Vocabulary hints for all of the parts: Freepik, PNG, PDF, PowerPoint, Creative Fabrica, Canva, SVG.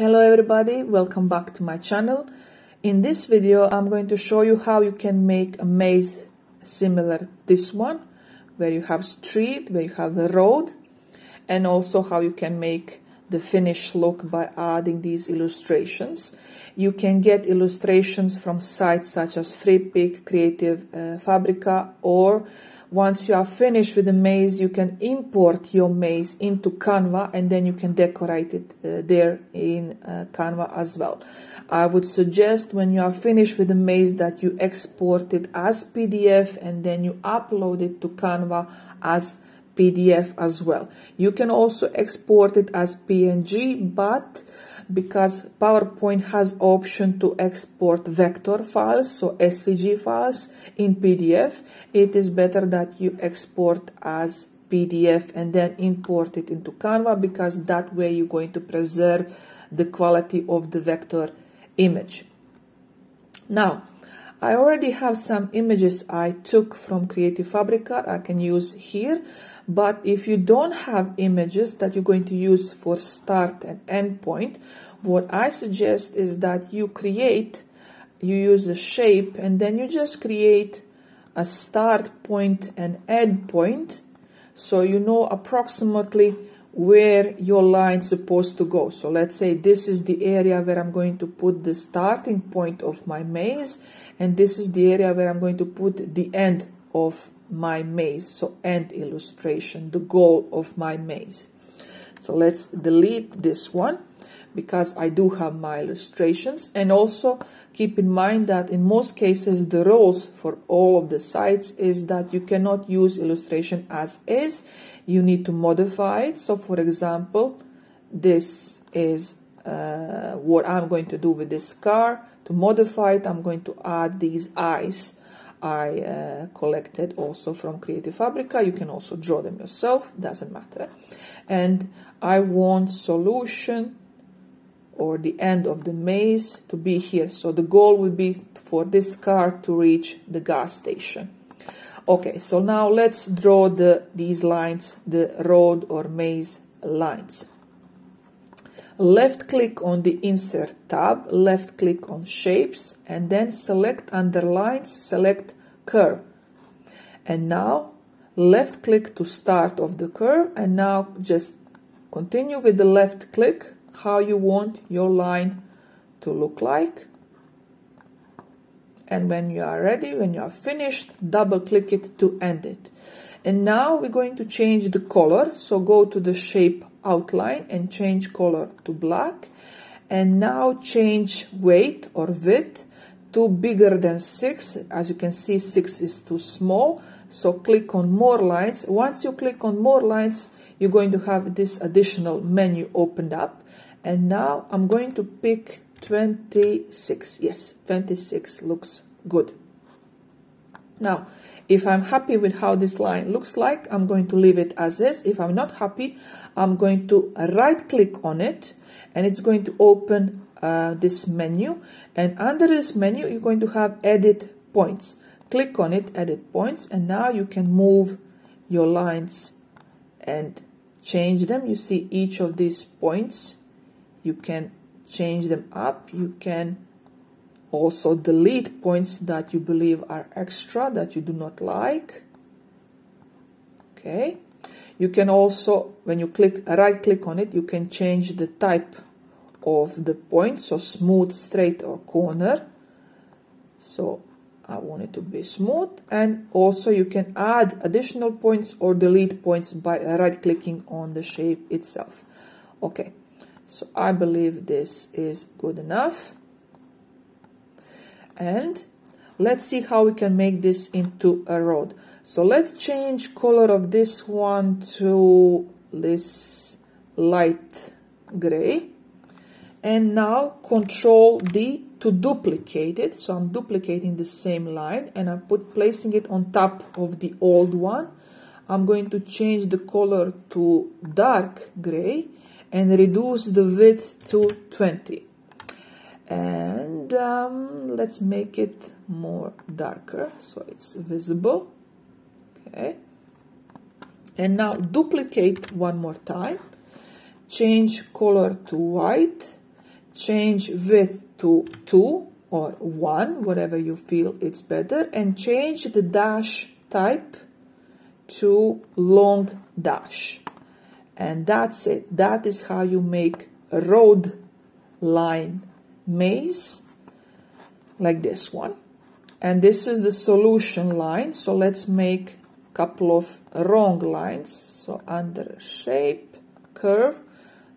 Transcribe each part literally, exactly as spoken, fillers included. Hello everybody, welcome back to my channel. In this video I'm going to show you how you can make a maze similar to this one, where you have street, where you have a road, and also how you can make the finished look by adding these illustrations. You can get illustrations from sites such as Freepik, Creative uh, Fabrica, or once you are finished with the maze, you can import your maze into Canva and then you can decorate it uh, there in uh, Canva as well. I would suggest when you are finished with the maze that you export it as P D F and then you upload it to Canva as P D F as well. You can also export it as P N G, but because PowerPoint has option to export vector files, so S V G files in P D F, it is better that you export as P D F and then import it into Canva, because that way you're going to preserve the quality of the vector image. Now, I already have some images I took from Creative Fabrica I can use here, but if you don't have images that you're going to use for start and end point, what I suggest is that you create, you use a shape and then you just create a start point and end point, so you know approximately where your line's supposed to go. So let's say this is the area where I'm going to put the starting point of my maze, and this is the area where I'm going to put the end of my maze, so end illustration, the goal of my maze. So let's delete this one, because I do have my illustrations. And also keep in mind that in most cases the rules for all of the sites is that you cannot use illustration as is, you need to modify it. So for example, this is uh, what I'm going to do with this car. To modify it, I'm going to add these eyes I uh, collected also from Creative Fabrica. You can also draw them yourself, doesn't matter. And I want solution or the end of the maze to be here. So the goal would be for this car to reach the gas station. Okay, so now let's draw the these lines, the road or maze lines. Left click on the insert tab, left click on shapes, and then select under lines, select curve. And now left click to start of the curve, and now just continue with the left click how you want your line to look like. And when you are ready, when you are finished, double click it to end it. And now we're going to change the color, so go to the shape outline and change color to black, and now change weight or width to bigger than six. As you can see, six is too small, so click on more lines. Once you click on more lines, you're going to have this additional menu opened up, and now I'm going to pick twenty-six. Yes, twenty-six looks good. Now, if I'm happy with how this line looks like, I'm going to leave it as is. If I'm not happy, I'm going to right click on it and it's going to open uh, this menu. And under this menu, you're going to have edit points. Click on it, edit points, and now you can move your lines and change them. You see each of these points, you can change them up. You can also delete points that you believe are extra, that you do not like. Okay, you can also, when you click right click on it, you can change the type of the point, so smooth, straight, or corner. So I want it to be smooth. And also you can add additional points or delete points by right clicking on the shape itself. Okay, so I believe this is good enough. And let's see how we can make this into a road. So let's change color of this one to this light gray. And now control D to duplicate it. So I'm duplicating the same line and I'm put, placing it on top of the old one. I'm going to change the color to dark gray and reduce the width to twenty. And um, let's make it more darker so it's visible. Okay, and now duplicate one more time, change color to white, change width to two or one, whatever you feel it's better, and change the dash type to long dash. And that's it. That is how you make a road line maze like this one. And this is the solution line. So let's make a couple of wrong lines. So under shape, curve.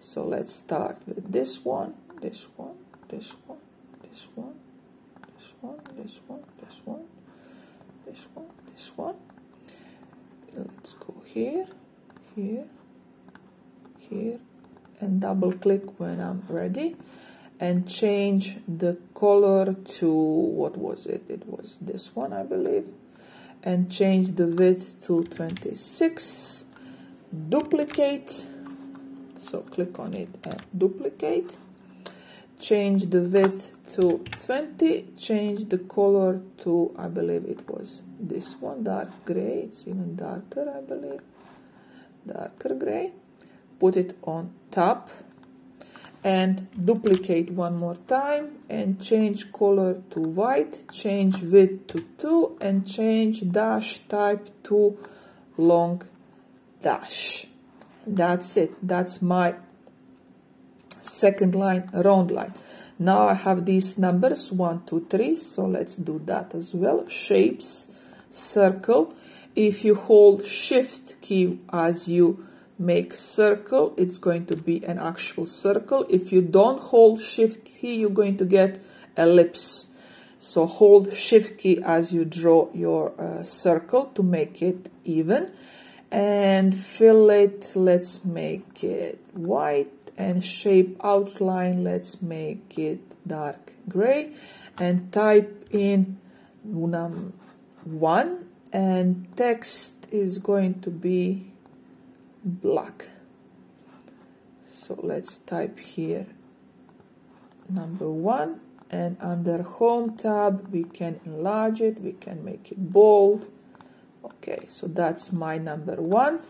So let's start with this one, this one, this one, this one, this one, this one, this one, this one, this one. Let's go here, here, here, and double click when I'm ready, and change the color to, what was it? It was this one, I believe, and change the width to twenty-six, duplicate. So click on it and duplicate, change the width to twenty, change the color to, I believe it was this one, dark gray. It's even darker, I believe, darker gray. Put it on top and duplicate one more time and change color to white, change width to two, and change dash type to long dash. That's it. That's my second line, round line. Now I have these numbers one, two, three. So let's do that as well. Shapes, circle. If you hold Shift key as you make circle, it's going to be an actual circle. If you don't hold Shift key, you're going to get ellipse. So hold Shift key as you draw your uh, circle to make it even. And fill it, let's make it white, and shape outline, let's make it dark gray, and type in num one, and text is going to be black. So let's type here number one, and under home tab we can enlarge it, we can make it bold. Okay, so that's my number one.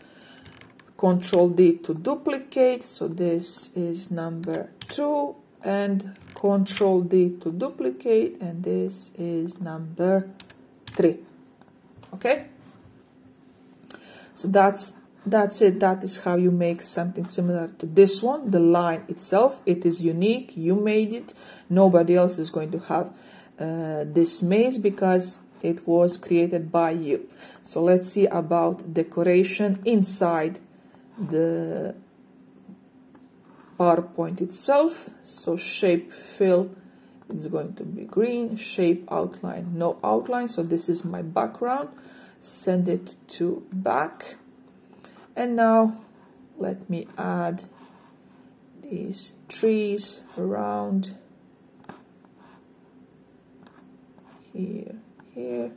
Control D to duplicate. So this is number two, and Control D to duplicate, and this is number three. Okay, so that's that's it. That is how you make something similar to this one. The line itself, it is unique. You made it. Nobody else is going to have uh, this maze because it was created by you. So let's see about decoration inside the PowerPoint itself. So shape fill is going to be green, shape outline no outline. So this is my background. Send it to back. And now let me add these trees around here. Here.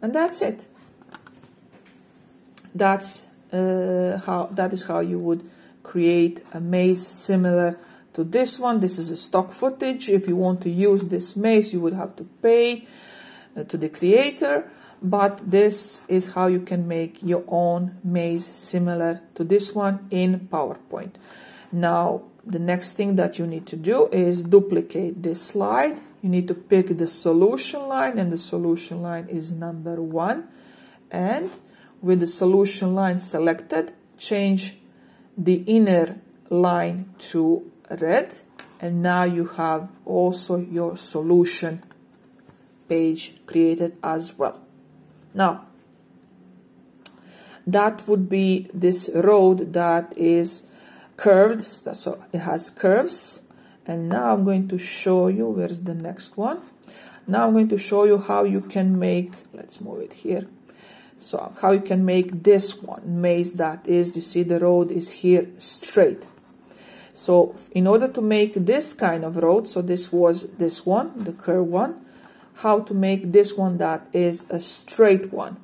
And that's it. That's uh, how that is how you would create a maze similar to this one. This is a stock footage. If you want to use this maze, you would have to pay uh, to the creator, but this is how you can make your own maze similar to this one in PowerPoint. Now the next thing that you need to do is duplicate this slide. You need to pick the solution line, and the solution line is number one. And with the solution line selected, change the inner line to red. And now you have also your solution page created as well. Now, that would be this road that is curved, so it has curves. And now I'm going to show you, where's the next one? Now I'm going to show you how you can make, let's move it here. So how you can make this one, maze that is, you see the road is here straight. So in order to make this kind of road, so this was this one, the curved one, how to make this one that is a straight one.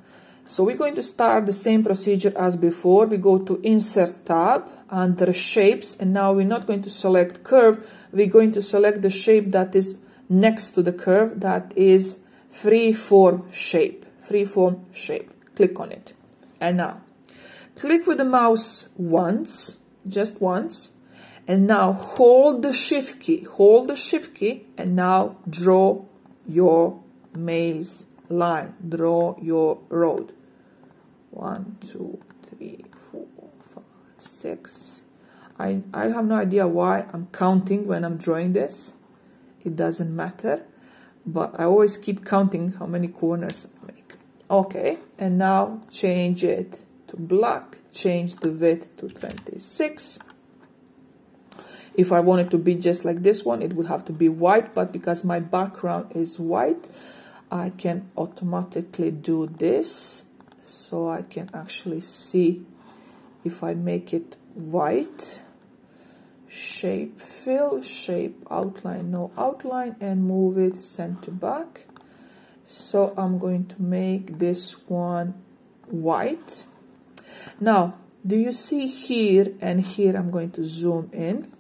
So we're going to start the same procedure as before. We go to Insert tab, under Shapes, and now we're not going to select curve, we're going to select the shape that is next to the curve, that is freeform shape, freeform shape. Click on it. And now, click with the mouse once, just once, And now hold the shift key, hold the shift key, and now draw your maze line, draw your road. One, two, three, four, five, six. I, I have no idea why I'm counting when I'm drawing this. It doesn't matter, but I always keep counting how many corners I make. Okay, and now change it to black, change the width to twenty-six. If I want it to be just like this one, it would have to be white, but because my background is white, I can automatically do this, so I can actually see if I make it white. Shape fill, shape outline, no outline, and move it center back. So I'm going to make this one white. Now, do you see here and here? I'm going to zoom in.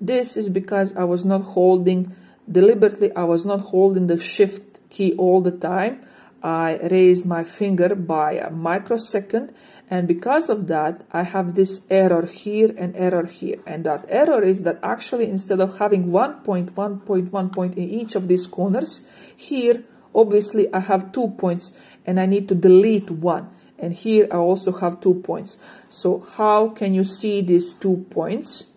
This is because I was not holding, deliberately I was not holding the shift key all the time. I raised my finger by a microsecond, and because of that I have this error here and error here, and that error is that actually instead of having one point, one point, one point in each of these corners, here obviously I have two points and I need to delete one, and here I also have two points. So how can you see these two points?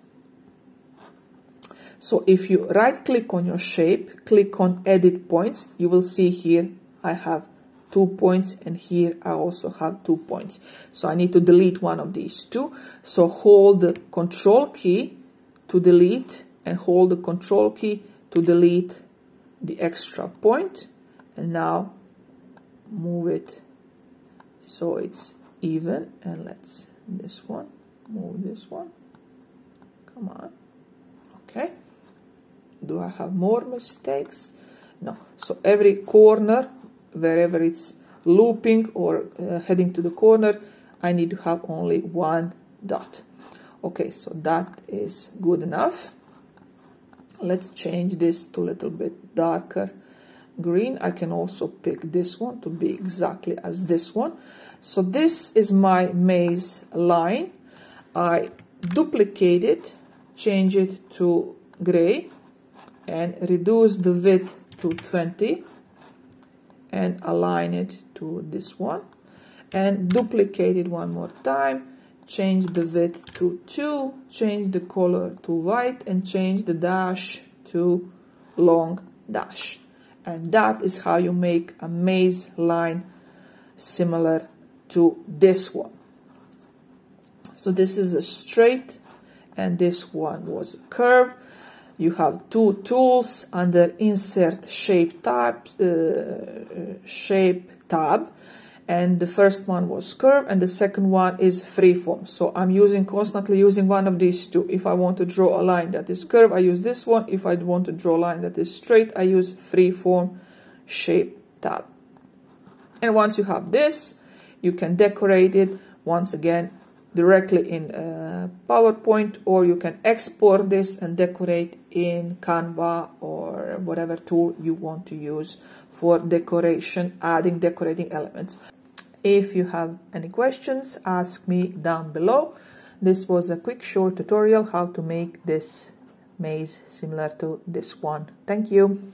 So if you right click on your shape, click on edit points, you will see here I have two points and here I also have two points. So I need to delete one of these two. So hold the control key to delete and hold the control key to delete the extra point, and now move it so it's even, and let's this one, move this one, come on, okay. Do I have more mistakes? No. So every corner, wherever it's looping or uh, heading to the corner, I need to have only one dot. Okay, so that is good enough. Let's change this to a little bit darker green. I can also pick this one to be exactly as this one. So this is my maze line. I duplicate it, change it to gray, and reduce the width to twenty and align it to this one, and duplicate it one more time, change the width to two, change the color to white, and change the dash to long dash. And that is how you make a maze line similar to this one. So this is a straight and this one was a curve. You have two tools under Insert Shape tab, uh, Shape tab, and the first one was Curve, and the second one is Freeform. So I'm using constantly using one of these two. If I want to draw a line that is curve, I use this one. If I want to draw a line that is straight, I use Freeform Shape tab. And once you have this, you can decorate it once again directly in uh, PowerPoint, or you can export this and decorate in Canva or whatever tool you want to use for decoration, adding decorating elements. If you have any questions, ask me down below. This was a quick short tutorial how to make this maze similar to this one. Thank you.